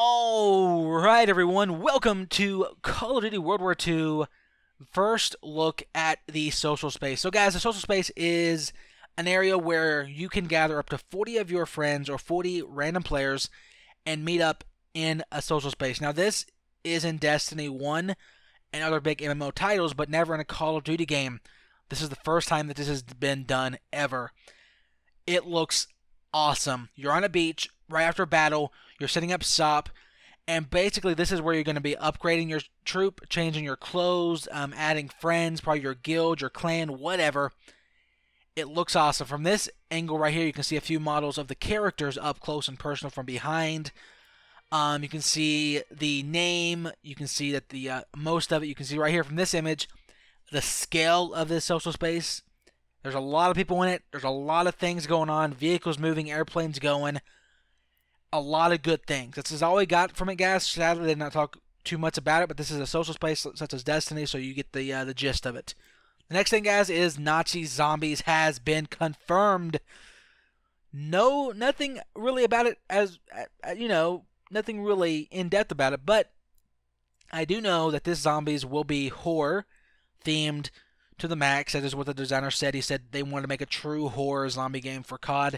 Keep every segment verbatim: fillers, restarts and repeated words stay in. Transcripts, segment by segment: Alright everyone, welcome to Call of Duty World War Two, first look at the social space. So guys, the social space is an area where you can gather up to forty of your friends or forty random players and meet up in a social space. Now this is in Destiny one and other big M M O titles, but never in a Call of Duty game. This is the first time that this has been done ever. It looks awesome. You're on a beach right after battle. You're setting up S O P, and basically this is where you're going to be upgrading your troop, changing your clothes, um, adding friends, probably your guild, your clan, whatever. It looks awesome. From this angle right here, you can see a few models of the characters up close and personal from behind. Um, you can see the name. You can see that the uh, most of it, you can see right here from this image, the scale of this social space. There's a lot of people in it. There's a lot of things going on. Vehicles moving, airplanes going. A lot of good things. This is all we got from it, guys. Sadly, they did not talk too much about it, but this is a social space such as Destiny, so you get the uh, the gist of it. The next thing, guys, is Nazi Zombies has been confirmed. No, nothing really about it, as uh, you know, nothing really in depth about it. But I do know that this Zombies will be horror themed to the max. That is what the designer said. He said they wanted to make a true horror zombie game for C O D.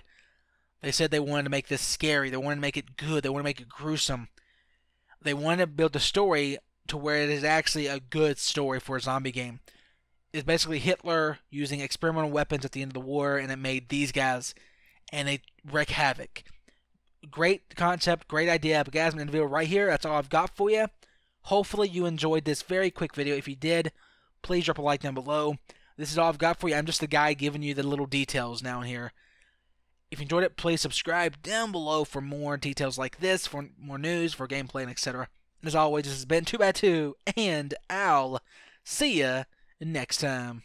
They said they wanted to make this scary. They wanted to make it good. They wanted to make it gruesome. They wanted to build a story to where it is actually a good story for a zombie game. It's basically Hitler using experimental weapons at the end of the war, and it made these guys, and they wreak havoc. Great concept, great idea, but guys, I'm going to reveal right here. That's all I've got for you. Hopefully you enjoyed this very quick video. If you did, please drop a like down below. This is all I've got for you. I'm just the guy giving you the little details down here. If you enjoyed it, please subscribe down below for more details like this, for more news, for gameplay, and et cetera. And as always, this has been two by two, and I'll see ya next time.